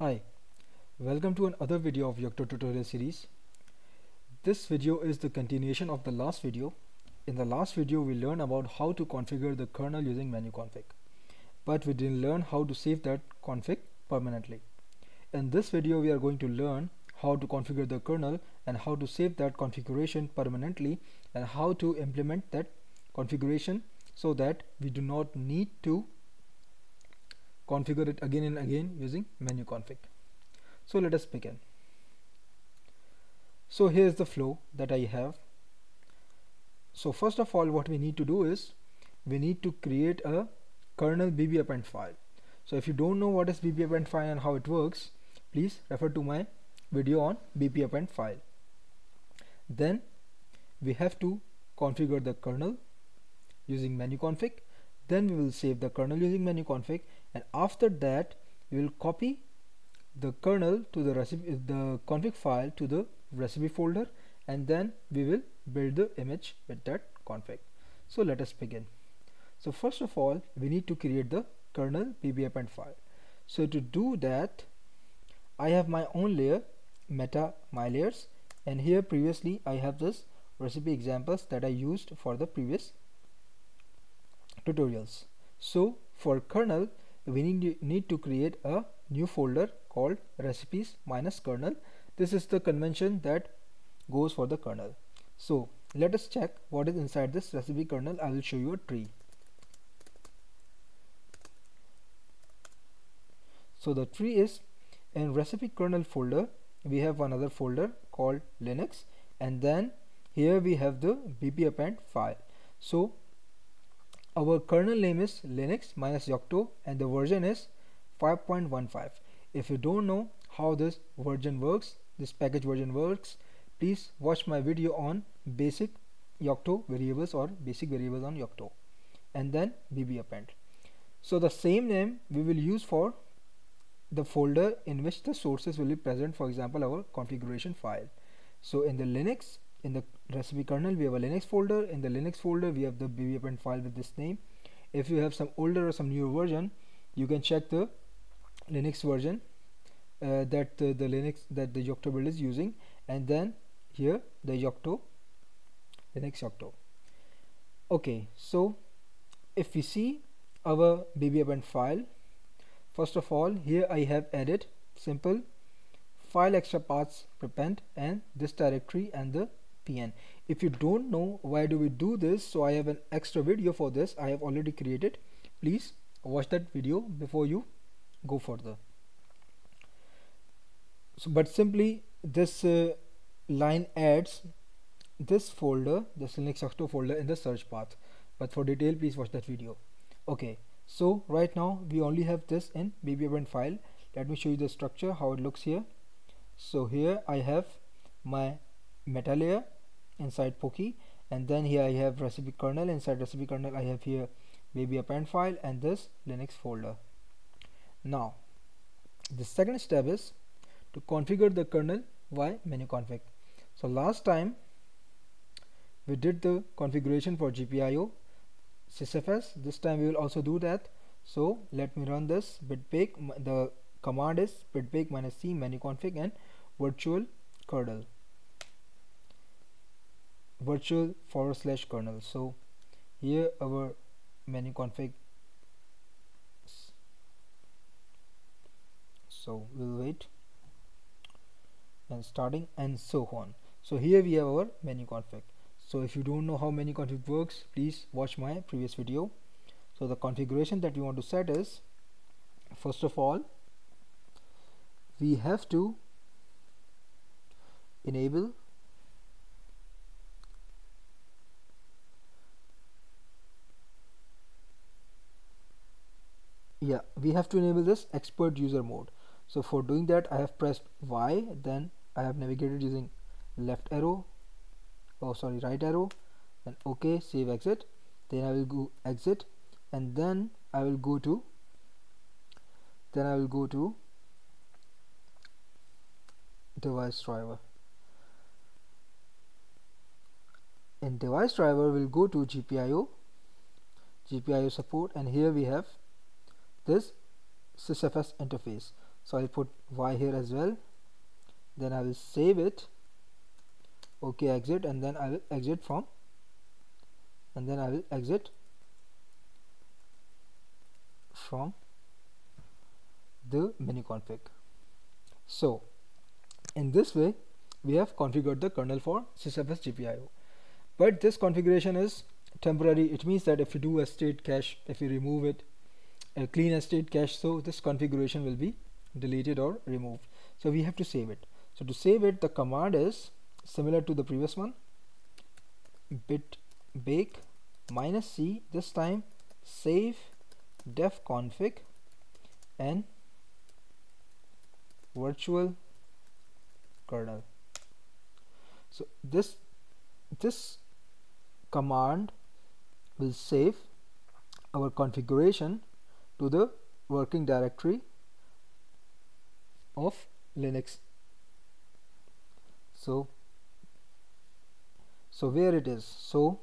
Hi, welcome to another video of Yocto tutorial series. This video is the continuation of the last video. In the last video we learned about how to configure the kernel using menuconfig, but we didn't learn how to save that config permanently. In this video we are going to learn how to configure the kernel and how to save that configuration permanently and how to implement that configuration so that we do not need to configure it again and again using menuconfig. So let us begin. So here is the flow that I have. So first of all, what we need to do is we need to create a kernel bbappend file. So if you don't know what is bbappend file and how it works, please refer to my video on bbappend file. Then we have to configure the kernel using menuconfig. Then we will save the kernel using menuconfig, and after that we will copy the kernel to the config file to the recipe folder, and then we will build the image with that config. So let us begin. So first of all, we need to create the kernel bbappend file. So to do that, I have my own layer, meta my layers, and here previously I have this recipe examples that I used for the previous tutorials. So for kernel we need to create a new folder called recipes minus kernel. This is the convention that goes for the kernel. So let us check what is inside this recipe kernel. I will show you a tree. So the tree is in recipe kernel folder we have another folder called Linux, and then here we have the bbappend file. So our kernel name is Linux-Yocto and the version is 5.15. If you don't know how this version works, this package version works, please watch my video on basic Yocto variables or basic variables on Yocto and then bbappend. So the same name we will use for the folder in which the sources will be present, for example our configuration file. So in the Linux, in the recipe kernel we have a Linux folder. In the Linux folder we have the bbappend file with this name. If you have some older or some newer version, you can check the Linux version that the Yocto build is using, and then here the Yocto Linux-Yocto. Okay, so if we see our bbappend file, first of all here I have added simple file extra paths prepend and this directory and the pn. If you don't know why do we do this, so I have an extra video for this I have already created. Please watch that video before you go further. So but simply this line adds this folder, this Linux-Yocto folder in the search path, but for detail please watch that video. Okay, so right now we only have this in bbappend file. Let me show you the structure how it looks here. So here I have my meta layer inside Poky, and then here I have recipe kernel. Inside recipe kernel I have here bbappend file and this Linux folder. Now the second step is to configure the kernel via menuconfig. So last time we did the configuration for GPIO sysfs. This time we will also do that. So let me run this BitBake. The command is bitbake -c menuconfig and virtual kernel virtual/kernel. So here our menuconfig. So we'll wait and starting and so on. So here we have our menuconfig. So if you don't know how menuconfig works, please watch my previous video. So the configuration that we want to set is, first of all we have to enable this expert user mode. So for doing that I have pressed Y, then I have navigated using left arrow, right arrow, then OK, save, exit. Then I will go exit, and then I will go to device driver. In device driver we'll go to GPIO support, and here we have this sysfs interface. So I'll put y here as well. Then I will save it, okay, exit, and then I will exit from, and then I will exit from the menu config. So in this way we have configured the kernel for sysfs GPIO, but this configuration is temporary. It means that if you do a state cache, if you remove it, a clean a state cache, so this configuration will be deleted or removed. So we have to save it. So to save it, the command is similar to the previous one, bitbake -c, this time save defconfig and virtual kernel. So this command will save our configuration to the working directory of Linux. So where it is, so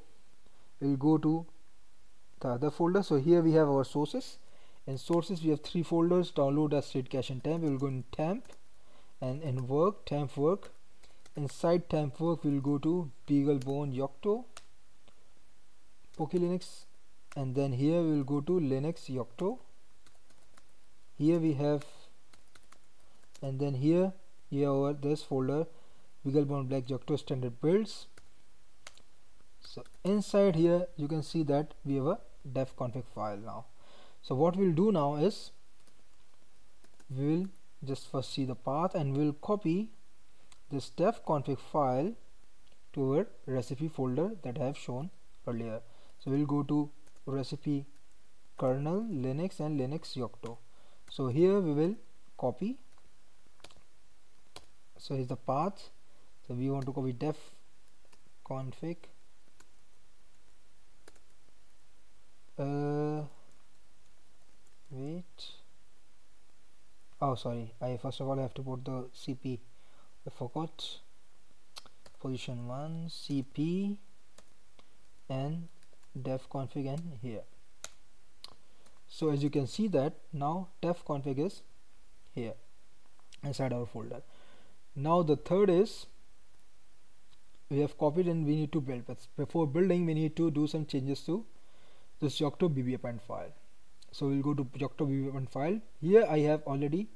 we'll go to the other folder. So here we have our sources. In sources we have three folders: download, as state cache, and temp. We'll go in temp, and in work, temp work. Inside temp work we'll go to BeagleBone, Yocto, Poky Linux, and then here we'll go to Linux-Yocto. Here we have, and then here over this folder, BeagleBone Black Yocto standard builds. So inside here you can see that we have a defconfig file now. So what we'll do now is we will just first see the path, and we'll copy this defconfig file to our recipe folder that I have shown earlier. So we'll go to recipe kernel Linux and Linux-Yocto. So here we will copy. So here's the path. So we want to copy defconfig. I first of all have to put the CP. I forgot position 1 CP and defconfig, and here. So as you can see that now defconfig is here inside our folder. Now the third is we have copied and we need to build, but before building we need to do some changes to this Yocto bbappend file. So we'll go to Yocto bbappend file. Here I have already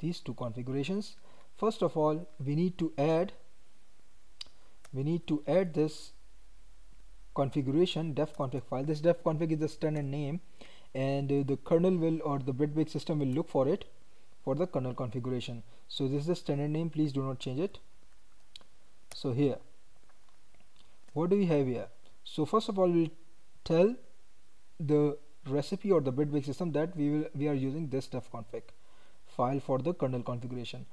these two configurations. First of all, we need to add this configuration defconfig file. This defconfig is the standard name, and the kernel will, or the BitBake system will look for it for the kernel configuration. So this is the standard name, please do not change it. So here, what do we have here? So first of all, we'll tell the recipe or the BitBake system that we are using this defconfig file for the kernel configuration.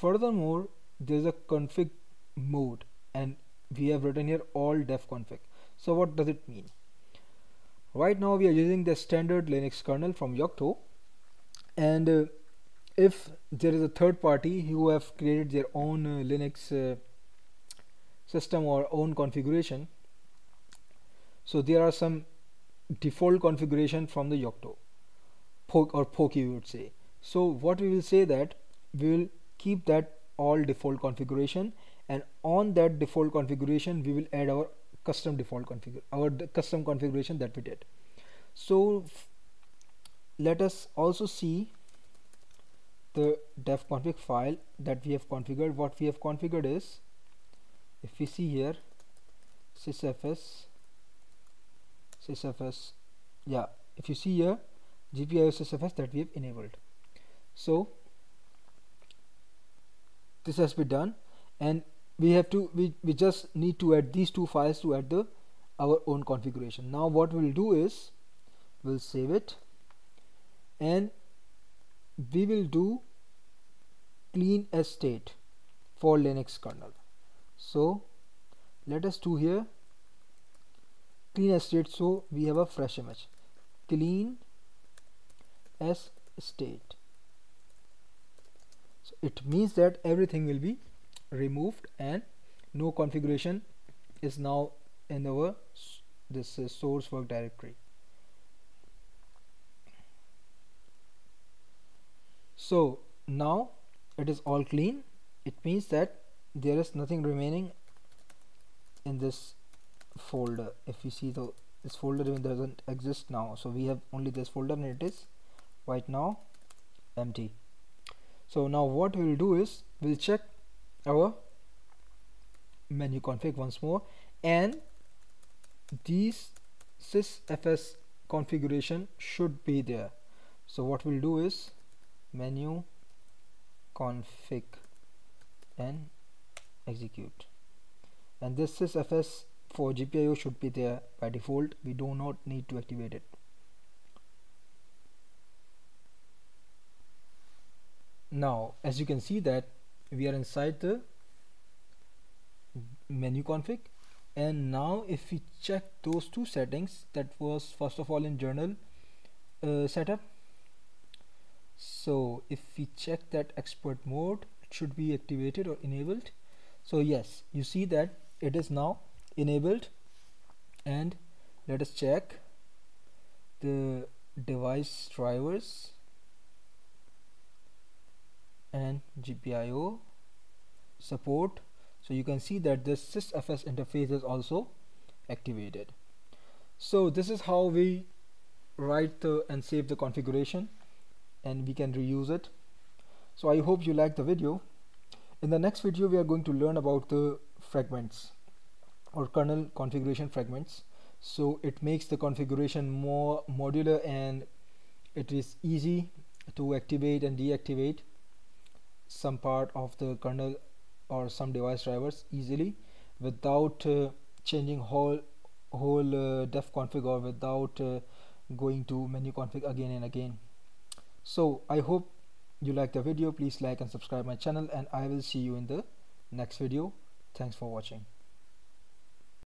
Furthermore, there is a config mode, and we have written here all defconfig. So what does it mean? Right now we are using the standard Linux kernel from Yocto, and if there is a third party who have created their own Linux system or own configuration, so there are some default configuration from the Yocto or Poky, you would say. So what we will say that we will keep that all default configuration, and on that default configuration we will add our custom default config, our custom configuration that we did. So let us also see the defconfig file that we have configured. What we have configured is, if we see here, sysfs, yeah, if you see here, GPIO sysfs that we have enabled. So this has been done, and we have to we just need to add these two files to add our own configuration. Now what we'll do is we'll save it, and we will do clean as state for Linux kernel. So let us do here clean as state, so we have a fresh image, clean as state. So it means that everything will be removed and no configuration is now in our this source work directory. So now it is all clean. It means that there is nothing remaining in this folder. If you see this folder even doesn't exist now, so we have only this folder and it is right now empty. So now what we will do is we'll check our menu config once more, and these sysfs configuration should be there. So what we'll do is menu config and execute, and this sysfs for GPIO should be there by default. We do not need to activate it. Now as you can see that we are inside the menu config, and now if we check those two settings, that was first of all in journal setup. So if we check that expert mode, it should be activated or enabled. So yes, you see that it is now enabled, and let us check the device drivers and GPIO support. So you can see that this sysfs interface is also activated. So this is how we write and save the configuration, and we can reuse it. So I hope you liked the video. In the next video we are going to learn about the fragments or kernel configuration fragments. So it makes the configuration more modular, and it is easy to activate and deactivate some part of the kernel or some device drivers easily without changing whole def config, or without going to menu config again and again. So I hope you like the video. Please like and subscribe my channel, and I will see you in the next video. Thanks for watching.